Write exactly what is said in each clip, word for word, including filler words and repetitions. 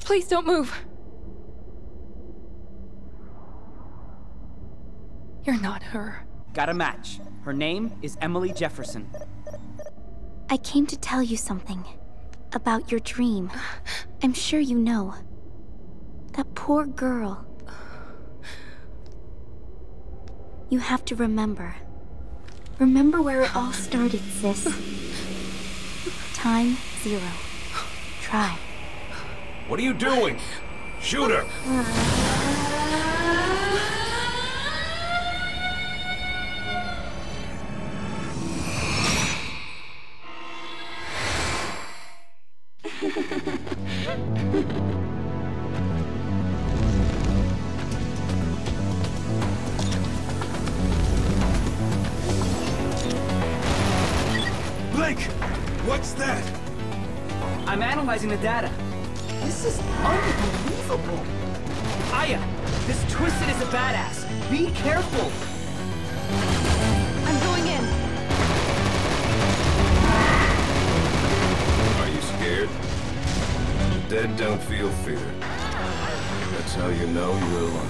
Please don't move. You're not her. Got a match. Her name is Emily Jefferson. I came to tell you something about your dream. I'm sure you know. That poor girl. You have to remember. Remember where it all started, sis. Time zero. Try. What are you doing? Shoot her! Blake! What's that? I'm analyzing the data. This is unbelievable! Aya, this Twisted is a badass! Be careful! I'm going in! Are you scared? The dead don't feel fear. That's how you know you're alone.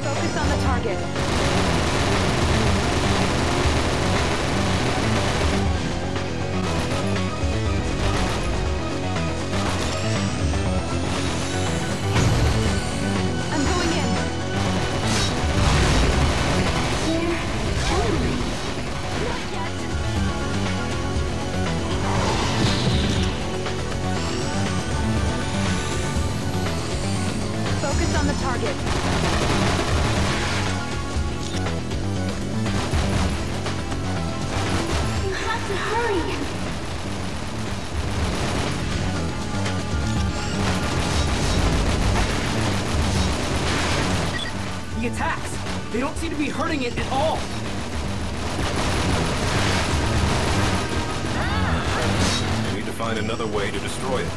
Focus on the target. Attacks. They don't seem to be hurting it at all. We need to find another way to destroy it.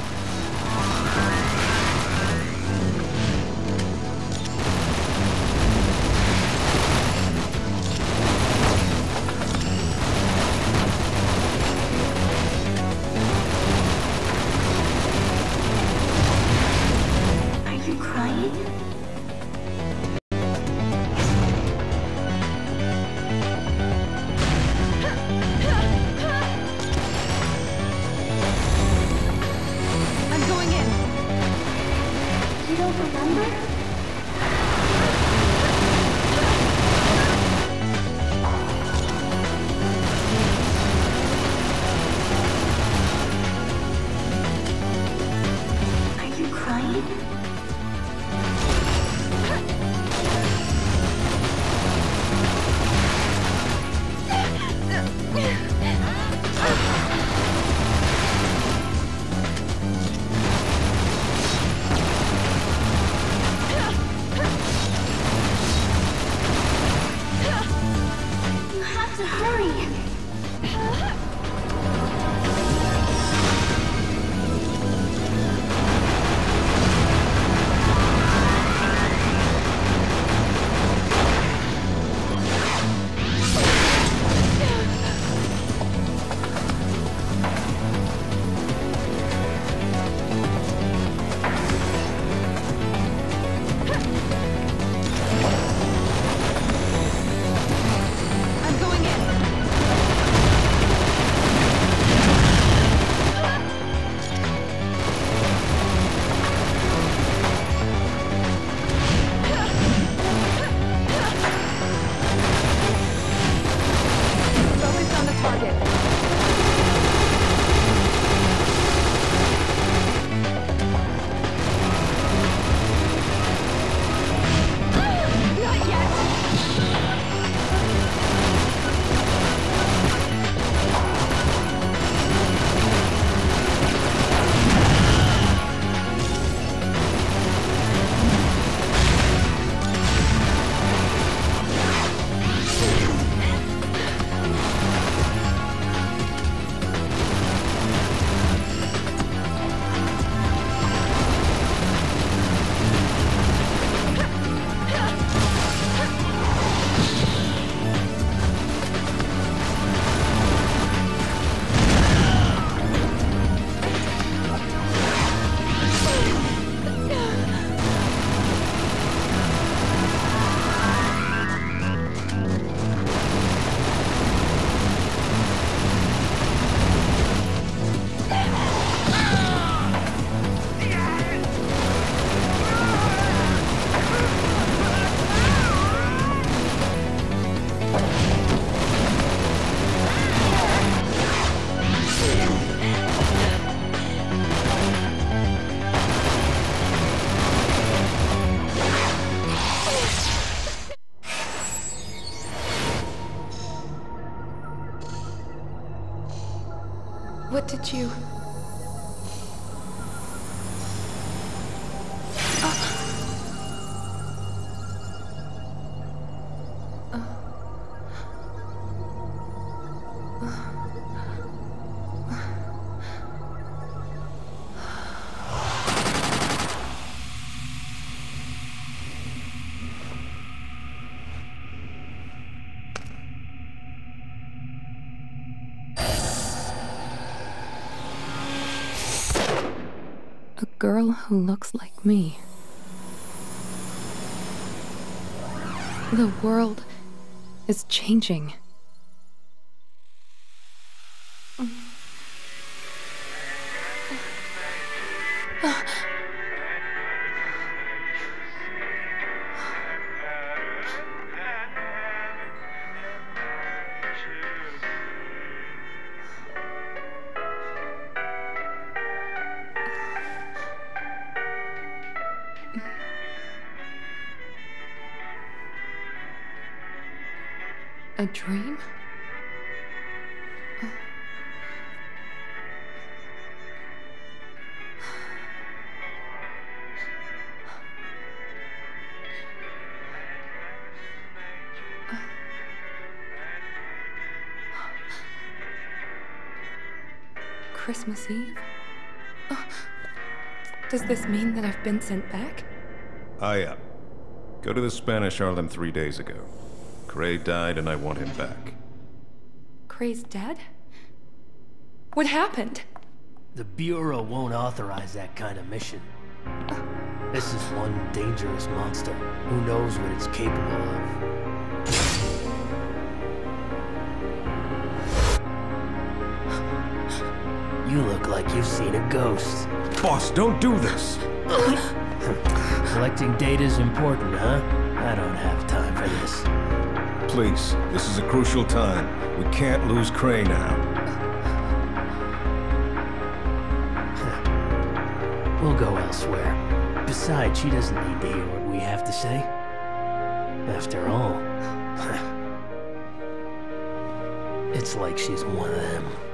What did you... girl who looks like me. The world is changing. A dream? Uh. Uh. Christmas Eve? Uh. Does this mean that I've been sent back? Aya, go to the Spanish Harlem three days ago. Cray died, and I want him back. Cray's dead? What happened? The Bureau won't authorize that kind of mission. Uh, this is one dangerous monster. Who knows what it's capable of? You look like you've seen a ghost. Boss, don't do this! Collecting data's important, huh? I don't have time for this. Please, this is a crucial time. We can't lose Cray now. We'll go elsewhere. Besides, she doesn't need to hear what we have to say. After all, it's like she's one of them.